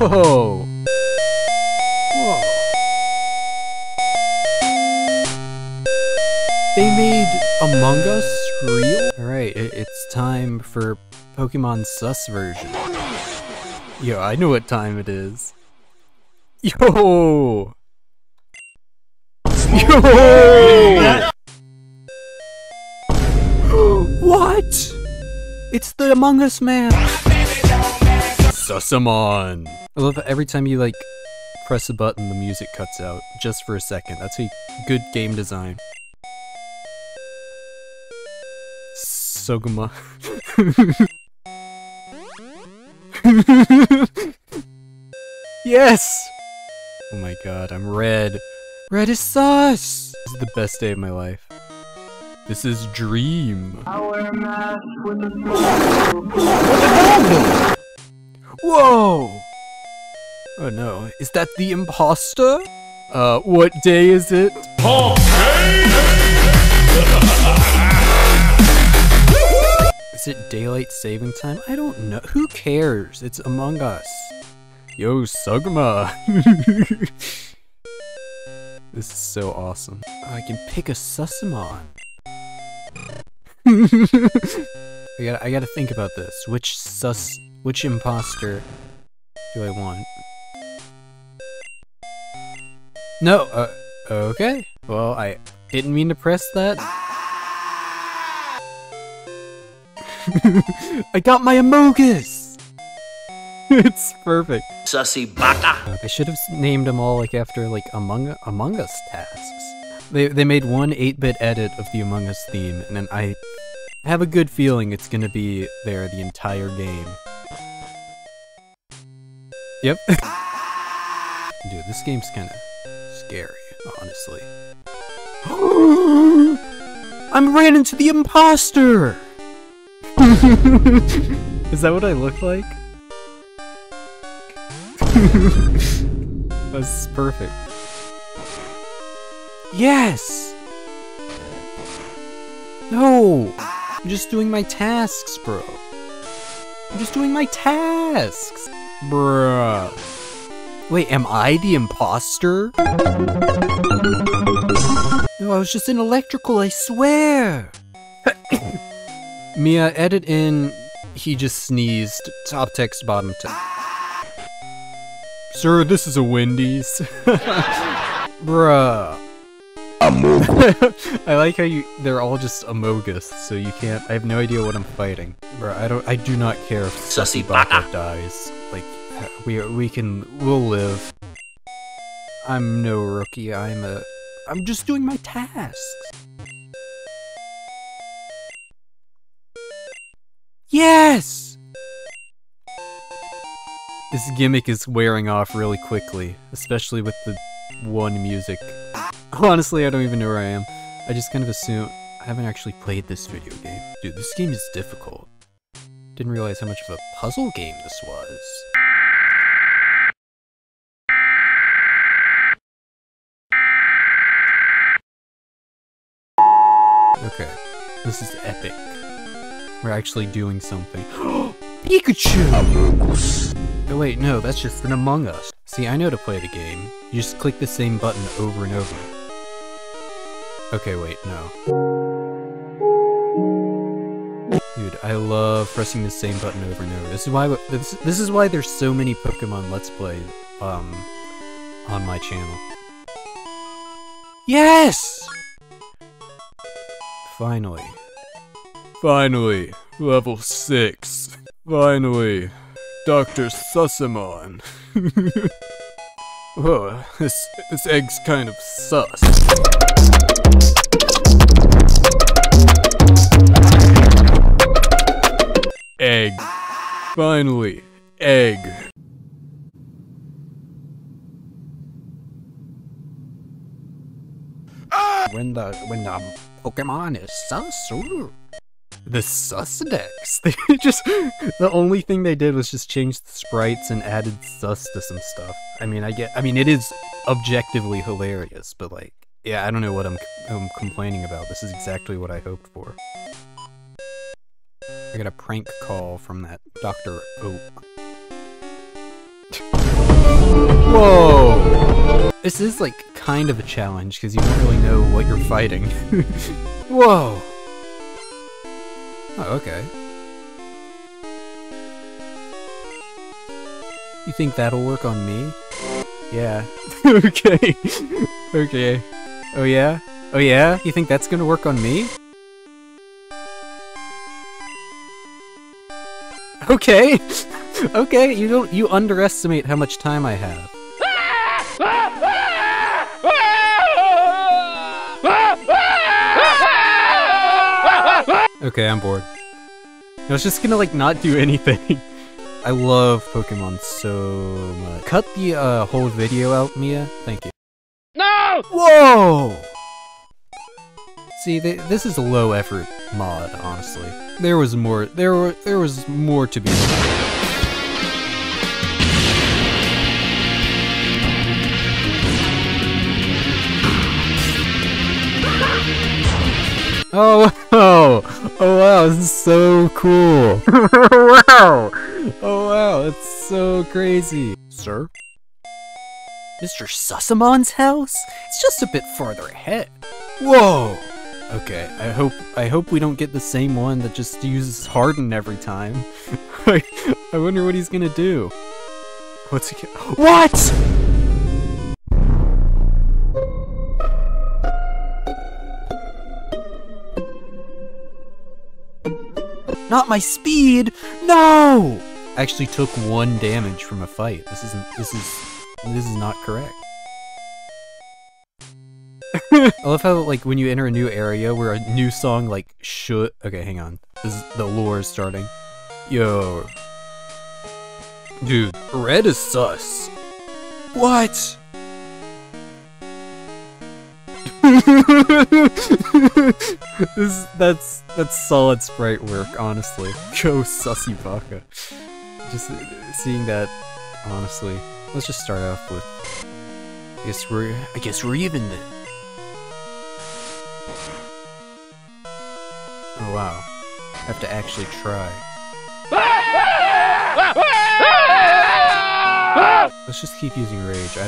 Whoa! Whoa! They made Among Us real? Alright, it's time for Pokemon Sus version. Yo, I know what time it is. Yo! Yo! What? It's the Among Us man! Sussamon! I love how every time you, like, press a button, the music cuts out, just for a second. That's a good game design. Soguma. Yes! Oh my god, I'm red. Red is sus! This is the best day of my life. This is Dream. Our mask with the what the whoa! Oh no, is that the imposter? What day is it? Okay. Is it daylight saving time? I don't know. Who cares? It's Among Us. Yo, Sugma. This is so awesome. Oh, I can pick a Sussamon. I gotta think about this. Which imposter do I want? No, okay. Well, I didn't mean to press that. I got my Amogus! It's perfect. Sussy Bata. I should have named them all like after like Among Us tasks. They made one 8-bit edit of the Among Us theme, and then I have a good feeling it's gonna be there the entire game. Yep. Dude, this game's kinda scary, honestly. I ran into the imposter! Is that what I look like? That's perfect. Yes! No! I'm just doing my tasks, bro. I'm just doing my tasks! Bruh. Wait, am I the imposter? No, I was just in electrical, I swear! Mia, edit in... He just sneezed. Top text, bottom text. Sir, this is a Wendy's. Bruh. I like how they're all just Amogus, so you can't, I have no idea what I'm fighting. Bro, I do not care if Sussy Baka dies. Like, we'll live. I'm no rookie, I'm just doing my tasks. Yes! This gimmick is wearing off really quickly, especially with the one music. Honestly, I don't even know where I am. I just kind of assume I haven't actually played this video game. Dude, this game is difficult. Didn't realize how much of a puzzle game this was. Okay, this is epic. We're actually doing something. Pikachu! Amogus. Oh wait, no, that's just an Among Us. See, I know to play the game. You just click the same button over and over. Okay, wait, no. Dude, I love pressing the same button over and over. This is why there's so many Pokemon Let's Play on my channel. Yes! Finally. Finally, level 6. Finally, Dr. Sussamon. Whoa, this egg's kind of sus. Egg. Finally, egg. When the Pokemon is sus, ooh. The Susdex. They just the only thing they did was just change the sprites and added sus to some stuff. I mean it is objectively hilarious, but like, yeah, I don't know what I'm complaining about. This is exactly what I hoped for. I got a prank call from that Dr. Oak. Whoa! This is like kind of a challenge because you don't really know what you're fighting. Whoa! Oh, okay. You think that'll work on me? Yeah. Okay. Okay. Oh yeah? Oh yeah? You think that's gonna work on me? Okay! Okay, you underestimate how much time I have. Okay, I'm bored. I was just gonna like not do anything. I love Pokemon so much. Cut the whole video out, Mia. Thank you. No! Whoa! See, this is a low effort mod, honestly. There was more. There was more to be done. Oh, oh, oh wow, this is so cool. Wow. Oh wow, that's so crazy. Sir? Mr. Sussamon's house? It's just a bit farther ahead. Whoa! Okay, I hope we don't get the same one that just uses Harden every time. I wonder what he's gonna do. What's he gonna— What?! Not my speed! No! I actually took 1 damage from a fight. This is not correct. I love how, like, when you enter a new area where a new song, like, should— Okay, hang on. This is— the lore is starting. Yo. Dude, red is sus. What? That's solid sprite work, honestly. Go Sussy Baka. Just seeing that, honestly. Let's just start off with. I guess we're even then. Oh wow, I have to actually try. Let's just keep using rage.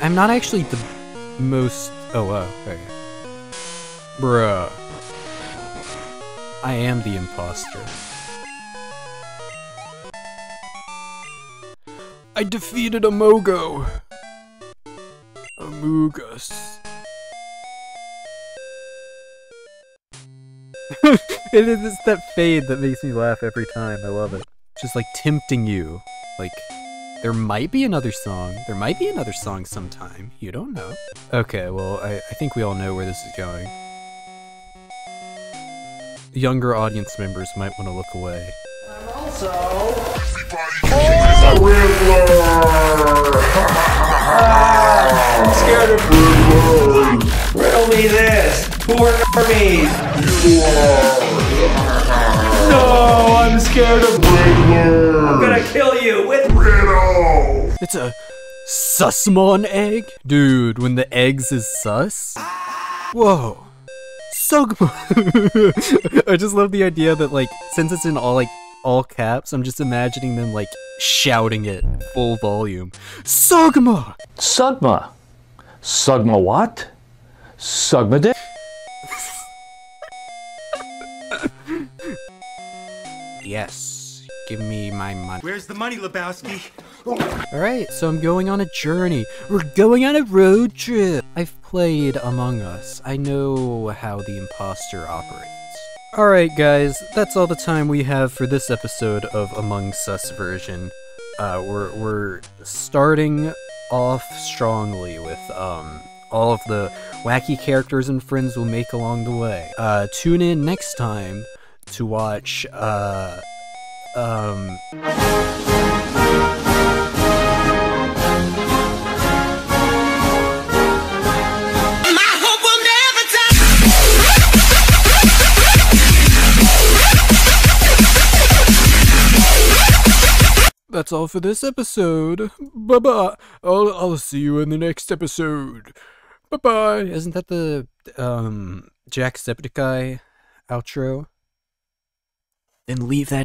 I'm not actually the most. Oh wow, okay. Bruh. I am the imposter. I defeated Amogo! Amogus. It is that fade that makes me laugh every time, I love it. Just like tempting you. Like, there might be another song. There might be another song sometime. You don't know. Okay, well, I think we all know where this is going. Younger audience members might want to look away. I'm also... I'm scared of Riddler! Riddle me this! Porn armies! You are! No, I'm scared of Riddler! I'm gonna kill you with Riddle! It's a... Sussamon egg? Dude, when the eggs is sus? Whoa! So cool. I just love the idea that, like, since it's in all caps, I'm just imagining them, like, shouting it full volume. Sugma! Sugma? Sugma what? Sugma dick? Yes. Give me my money. Where's the money, Lebowski? Alright, so I'm going on a journey. We're going on a road trip! I've played Among Us. I know how the imposter operates. Alright guys, that's all the time we have for this episode of Among Sus version. We're starting off strongly with all of the wacky characters and friends we'll make along the way. Tune in next time to watch That's all for this episode. Bye-bye. I'll see you in the next episode. Bye-bye. Isn't that the Jacksepticeye outro? Then leave that in.